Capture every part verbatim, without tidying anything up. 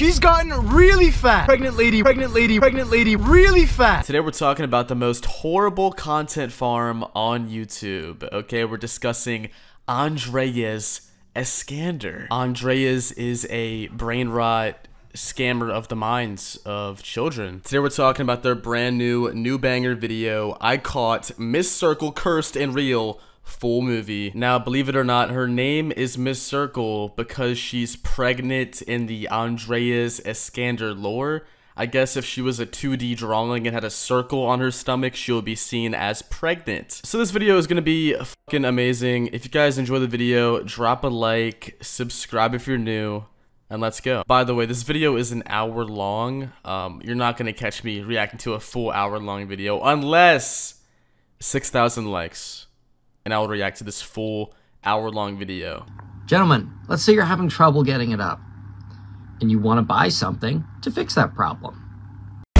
She's gotten really fat. Pregnant lady, pregnant lady, pregnant lady, really fat. Today we're talking about the most horrible content farm on YouTube. Okay, we're discussing Andreas Eskander. Andreas is a brain rot scammer of the minds of children. Today we're talking about their brand new new banger video, I Caught Miss Circle Cursed and Real full movie. Now, believe it or not, her name is Miss Circle because she's pregnant in the Andreas Eskander lore. I guess if she was a two D drawing and had a circle on her stomach, she'll be seen as pregnant. So this video is gonna be fucking amazing. If you guys enjoy the video, drop a like, subscribe if you're new, and let's go. By the way, this video is an hour long. Um, you're not gonna catch me reacting to a full hour long video unless six thousand likes. And I will react to this full hour-long video. Gentlemen, let's say you're having trouble getting it up, and you want to buy something to fix that problem.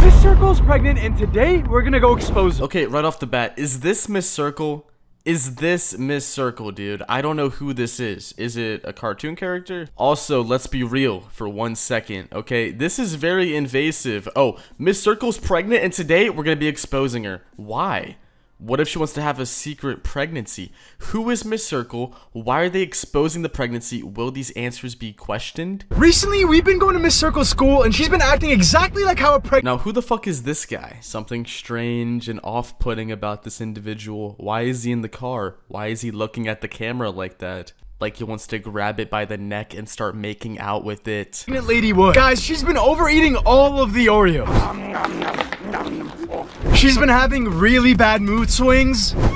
Miss Circle's pregnant, and today we're gonna go expose her. Okay, right off the bat, is this Miss Circle? Is this Miss Circle, dude? I don't know who this is. Is it a cartoon character? Also, let's be real for one second, okay? This is very invasive. Oh, Miss Circle's pregnant, and today we're gonna be exposing her. Why? What if she wants to have a secret pregnancy? Who is Miss Circle? Why are they exposing the pregnancy? Will these answers be questioned? Recently, we've been going to Miss Circle's school, and she's been acting exactly like how a pregnant... Now, who the fuck is this guy? Something strange and off-putting about this individual. Why is he in the car? Why is he looking at the camera like that? Like he wants to grab it by the neck and start making out with it. Pregnant lady would. Guys, she's been overeating all of the Oreos. Nom, nom, nom, nom, nom. She's been having really bad mood swings. Now,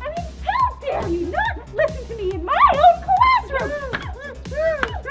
this is idiots. I mean, how dare you not listen to me in my own classroom?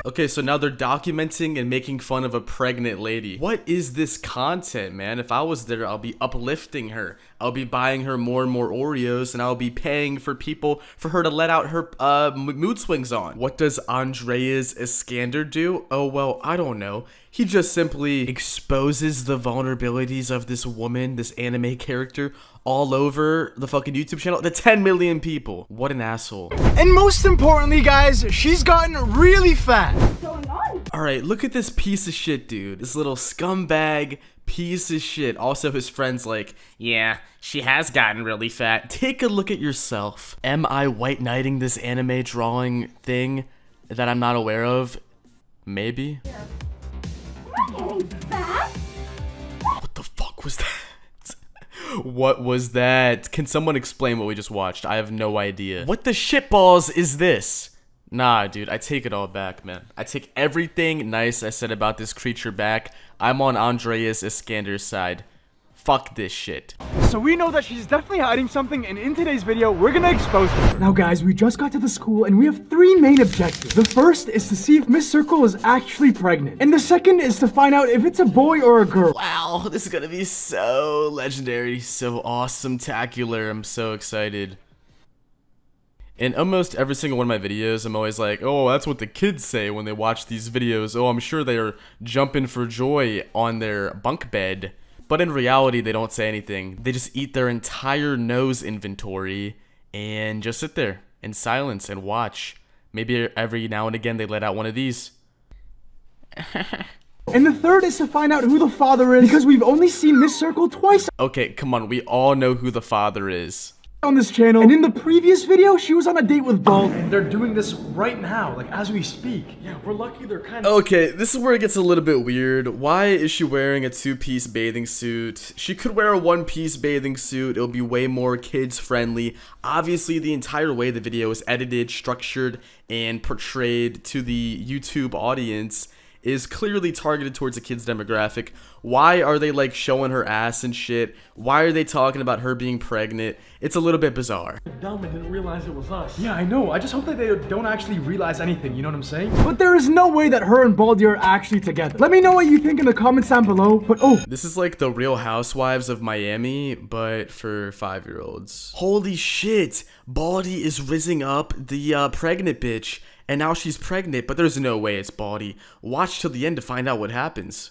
Okay, so now they're documenting and making fun of a pregnant lady. What is this content, man? If I was there, I'll be uplifting her. I'll be buying her more and more Oreos, and I'll be paying for people for her to let out her uh, mood swings on. What does Andreas Eskander do? Oh, well, I don't know. He just simply exposes the vulnerabilities of this woman, this anime character, all over the fucking YouTube channel. The ten million people. What an asshole. And most importantly, guys, she's gotten really fat. What's going on? All right, look at this piece of shit, dude. This little scumbag piece of shit. Also, his friend's like, yeah, she has gotten really fat. Take a look at yourself. Am I white knighting this anime drawing thing that I'm not aware of? Maybe. What the fuck was that? What was that? Can someone explain what we just watched? I have no idea. What the shitballs is this? Nah, dude, I take it all back, man. I take everything nice I said about this creature back. I'm on Andreas Eskander's side. Fuck this shit. So we know that she's definitely hiding something, and in today's video, we're gonna expose her. Now guys, we just got to the school, and we have three main objectives. The first is to see if Miss Circle is actually pregnant. And the second is to find out if it's a boy or a girl. Wow, this is gonna be so legendary, so awesome-tacular. I'm so excited. In almost every single one of my videos, I'm always like, oh, that's what the kids say when they watch these videos. Oh, I'm sure they are jumping for joy on their bunk bed. But in reality, they don't say anything. They just eat their entire nose inventory and just sit there in silence and watch. Maybe every now and again, they let out one of these. And the third is to find out who the father is, because we've only seen Miss Circle twice. Okay, come on. We all know who the father is on this channel, and in the previous video she was on a date with Baldi, and they're doing this right now, like as we speak. Yeah, we're lucky they're kind of okay. This is where it gets a little bit weird. Why is she wearing a two-piece bathing suit? She could wear a one-piece bathing suit. It'll be way more kids friendly. Obviously, the entire way the video is edited, structured, and portrayed to the YouTube audience is clearly targeted towards a kid's demographic. Why are they like showing her ass and shit? Why are they talking about her being pregnant? It's a little bit bizarre. Dumb and didn't realize it was us. Yeah, I know. I just hope that they don't actually realize anything, you know what I'm saying? But there is no way that her and Baldi are actually together. Let me know what you think in the comments down below, but oh. This is like the Real Housewives of Miami, but for five-year-olds. Holy shit. Baldi is rizzing up the uh, pregnant bitch. And now she's pregnant, but there's no way it's Baldi. Watch till the end to find out what happens.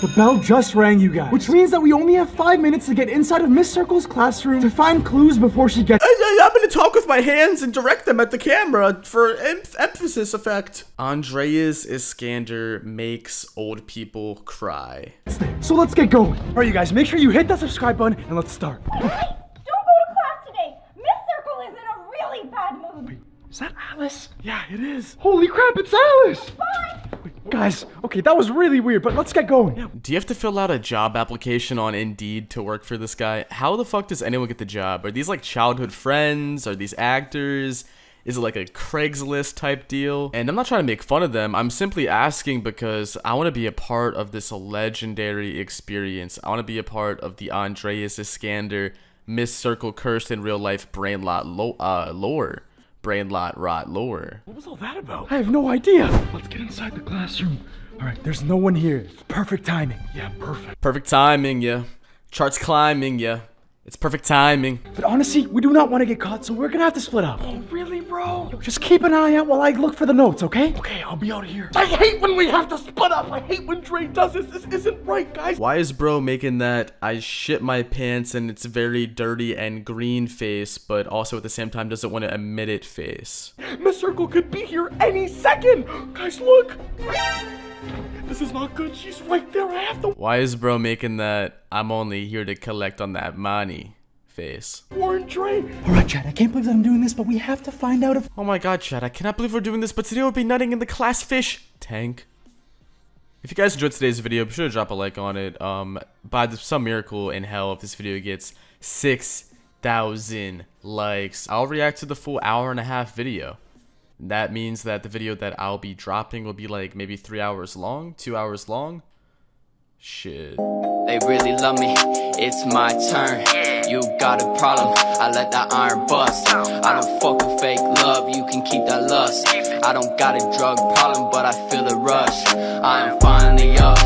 The bell just rang, you guys, which means that we only have five minutes to get inside of Miss Circle's classroom to find clues before she gets- I'm gonna talk with my hands and direct them at the camera for em emphasis effect. Andreas Eskander makes old people cry. So let's get going. All right, you guys, make sure you hit that subscribe button and let's start. Hey, don't go to class today. Miss Circle is in a really bad mood. Wait, is that Alice? Yeah, it is. Holy crap, it's Alice. Bye. Guys, okay, that was really weird, but let's get going. Do you have to fill out a job application on Indeed to work for this guy? How the fuck does anyone get the job? Are these like childhood friends? Are these actors? Is it like a Craigslist type deal? And I'm not trying to make fun of them. I'm simply asking because I want to be a part of this legendary experience. I want to be a part of the Andreas Eskander, Miss Circle cursed in real life brain lot lo uh, lore. Brain lot rot lower. What was all that about? I have no idea. Let's get inside the classroom. All right, there's no one here. It's perfect timing. Yeah, perfect. Perfect timing, yeah. Charts climbing, yeah. It's perfect timing. But honestly, we do not want to get caught, so we're gonna have to split up. Oh, really, bro? Yo, just keep an eye out while I look for the notes, okay? Okay, I'll be out of here. I hate when we have to split up. I hate when Dre does this. This isn't right, guys. Why is bro making that I shit my pants and it's very dirty and green face, but also at the same time doesn't want to admit it face? Miss Circle could be here any second. Guys, look. This is not good. She's right there. I have to. Why is bro making that I'm only here to collect on that money face? Warren Dre. All right, Chad. I can't believe that I'm doing this, but we have to find out if. Oh my God, Chad. I cannot believe we're doing this, but today we'll be nutting in the class fish tank. If you guys enjoyed today's video, be sure to drop a like on it. Um, by some miracle in hell, if this video gets six thousand likes, I'll react to the full hour and a half video. That means that the video that I'll be dropping will be like maybe three hours long, two hours long. Shit. They really love me. It's my turn. You got a problem. I let that iron bust. I don't fuck with fake love. You can keep that lust. I don't got a drug problem, but I feel a rush. I am finally up.